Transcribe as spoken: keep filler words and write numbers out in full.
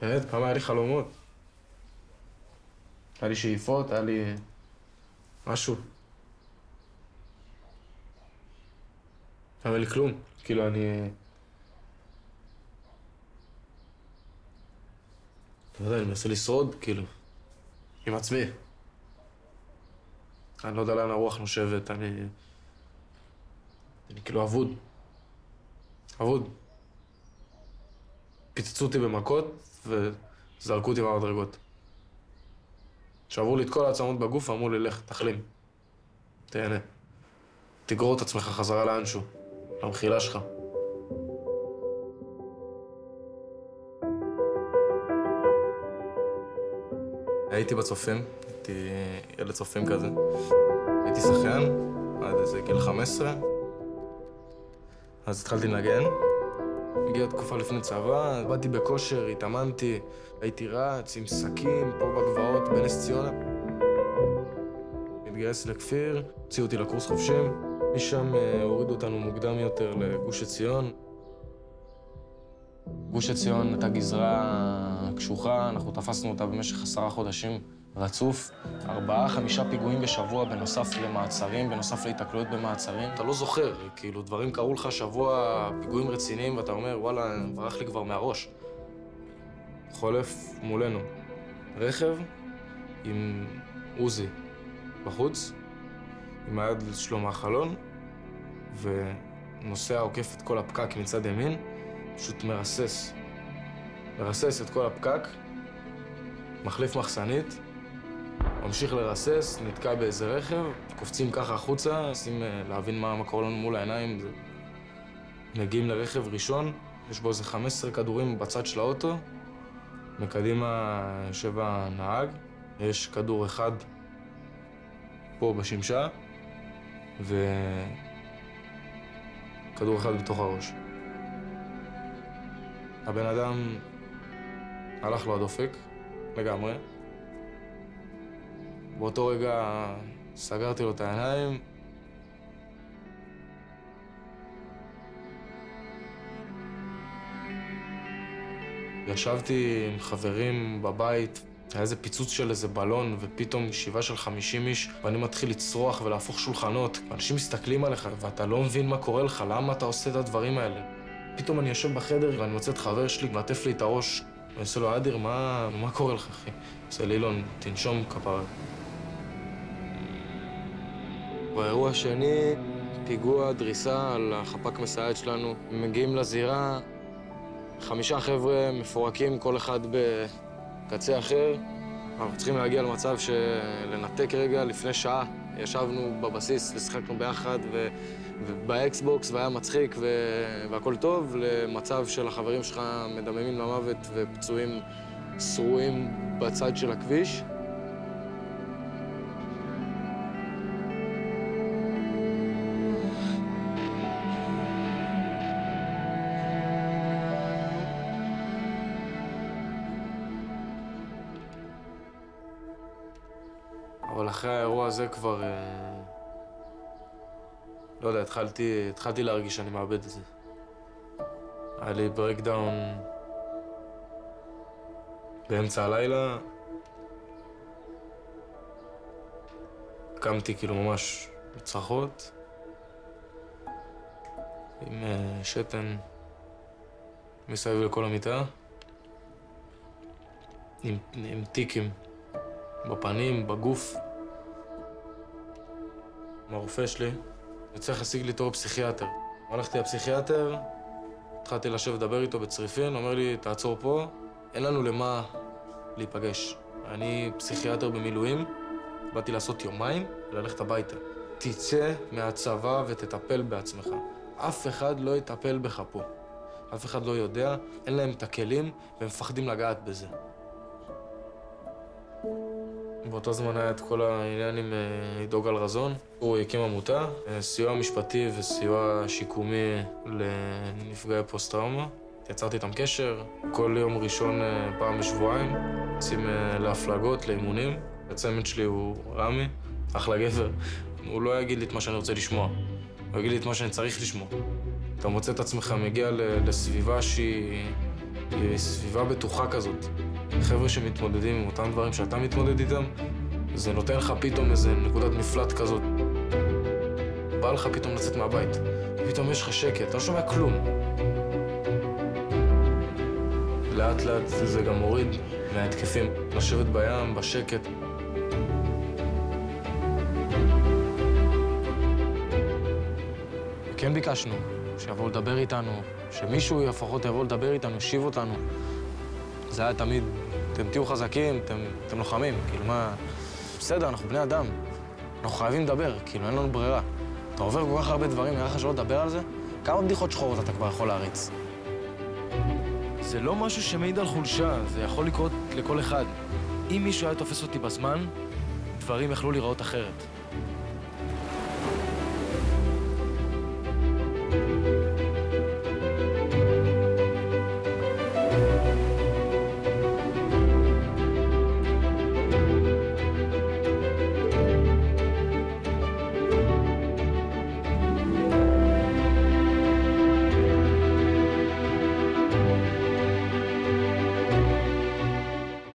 באמת, פעם היה לי חלומות. היה לי שאיפות, היה לי... משהו. לא היה לי כלום. כאילו, אני... אתה יודע, אני מנסה לשרוד, כאילו, עם עצמי. אני לא יודע לאן הרוח נושבת, אני... אני כאילו אבוד. אבוד. פיצצו אותי במכות וזרקו אותי מהמדרגות. שעברו לי את כל העצמות בגוף, אמרו לי, לך, תחלים. תהנה. תגרור את עצמך חזרה לאנשהו, למחילה שלך. הייתי בצופים, הייתי ילד צופים כזה. הייתי שחיין עד איזה גיל חמש עשרה. אז התחלתי לנגן. הגיעה תקופה לפני צבא, באתי בכושר, התאמנתי, הייתי רץ עם סכים, פה בגבעות, בנס ציונה. התגייס לכפיר, הוציאו אותי לקורס חופשים. משם הורידו אותנו מוקדם יותר לגוש עציון. גוש עציון הייתה גזרה קשוחה, אנחנו תפסנו אותה במשך עשרה חודשים רצוף. ארבעה, חמישה פיגועים בשבוע, בנוסף למעצרים, בנוסף להתקלויות במעצרים. אתה לא זוכר, כאילו, דברים קראו לך שבוע, פיגועים רציניים, ואתה אומר, וואלה, ברח לי כבר מהראש. חולף מולנו. רכב עם עוזי בחוץ, עם היד שלו מהחלון, ונוסע עוקף את כל הפקק מצד ימין, פשוט מרסס. מרסס את כל הפקק, מחליף מחסנית, ממשיך לרסס, נתקע באיזה רכב, קופצים ככה החוצה, עושים להבין מה קורה לנו מול העיניים. זה... מגיעים לרכב ראשון, יש בו איזה חמישה עשר כדורים בצד של האוטו, מקדימה יושב הנהג, יש כדור אחד פה בשמשה, וכדור אחד בתוך הראש. הבן אדם הלך לו הדופק, לגמרי. באותו רגע סגרתי לו את העיניים. ישבתי עם חברים בבית, היה איזה פיצוץ של איזה בלון, ופתאום ישיבה של חמישים איש, ואני מתחיל לצרוח ולהפוך שולחנות. אנשים מסתכלים עליך, ואתה לא מבין מה קורה לך, למה אתה עושה את הדברים האלה. פתאום אני יושב בחדר ואני מוצא את חבר שלי, מעטף לי את הראש. אני עושה לו, אדיר, מה, מה קורה לך, אחי? עושה לי, אילון, תנשום כפרה. באירוע השני, פיגוע דריסה על החפ"ק מסייד שלנו. מגיעים לזירה, חמישה חבר'ה מפורקים, כל אחד בקצה אחר. אנחנו צריכים להגיע למצב שלנתק רגע. לפני שעה ישבנו בבסיס, לשחקנו ביחד, ו... ובאקסבוקס, והיה מצחיק והכל טוב, למצב של החברים שלך מדממים למוות ופצועים שרועים בצד של הכביש. אבל אחרי האירוע הזה כבר... לא יודע, התחלתי, התחלתי להרגיש שאני מאבד את זה. היה לי ברייקדאון באמצע הלילה. קמתי כאילו ממש בצרחות, עם שתן מסביב לכל המיטה, עם, עם טיקים בפנים, בגוף. הרופא שלי צריך להשיג לי תור פסיכיאטר. הלכתי לפסיכיאטר, התחלתי לשבת לדבר איתו בצריפין, אומר לי, תעצור פה, אין לנו למה להיפגש. אני פסיכיאטר במילואים, באתי לעשות יומיים וללכת הביתה. תצא מהצבא ותטפל בעצמך. אף אחד לא יטפל בך פה. אף אחד לא יודע, אין להם את הכלים והם מפחדים לגעת בזה. באותו זמן היה את כל העניין עם עידו גל-רזון. הוא הקים עמותה, סיוע משפטי וסיוע שיקומי לנפגעי פוסט-טראומה. יצרתי איתם קשר. כל יום ראשון, פעם בשבועיים, יוצאים להפלגות, לאימונים. הצמד שלי הוא רמי, אחלה גבר. הוא לא יגיד לי את מה שאני רוצה לשמוע, הוא יגיד לי את מה שאני צריך לשמוע. אתה מוצא את עצמך מגיע לסביבה שהיא היא סביבה בטוחה כזאת. חבר'ה שמתמודדים עם אותם דברים שאתה מתמודד איתם, זה נותן לך פתאום איזה נקודת מפלט כזאת. בא לך פתאום לצאת מהבית, פתאום יש לך שקט, אתה לא שומע כלום. לאט לאט זה גם מוריד מההתקפים, לשבת בים, בשקט. כן ביקשנו שיבואו לדבר איתנו, שמישהו לפחות יבוא לדבר איתנו, ישיב אותנו. זה היה תמיד, אתם תהיו חזקים, אתם, אתם לוחמים, כאילו מה... בסדר, אנחנו בני אדם, אנחנו חייבים לדבר, כאילו אין לנו ברירה. אתה עובר כל כך הרבה דברים, נראה לך שלא לדבר על זה? כמה בדיחות שחורות אתה כבר יכול להריץ? זה לא משהו שמעיד על חולשה, זה יכול לקרות לכל אחד. אם מישהו היה תופס אותי בזמן, דברים יכלו להיראות אחרת.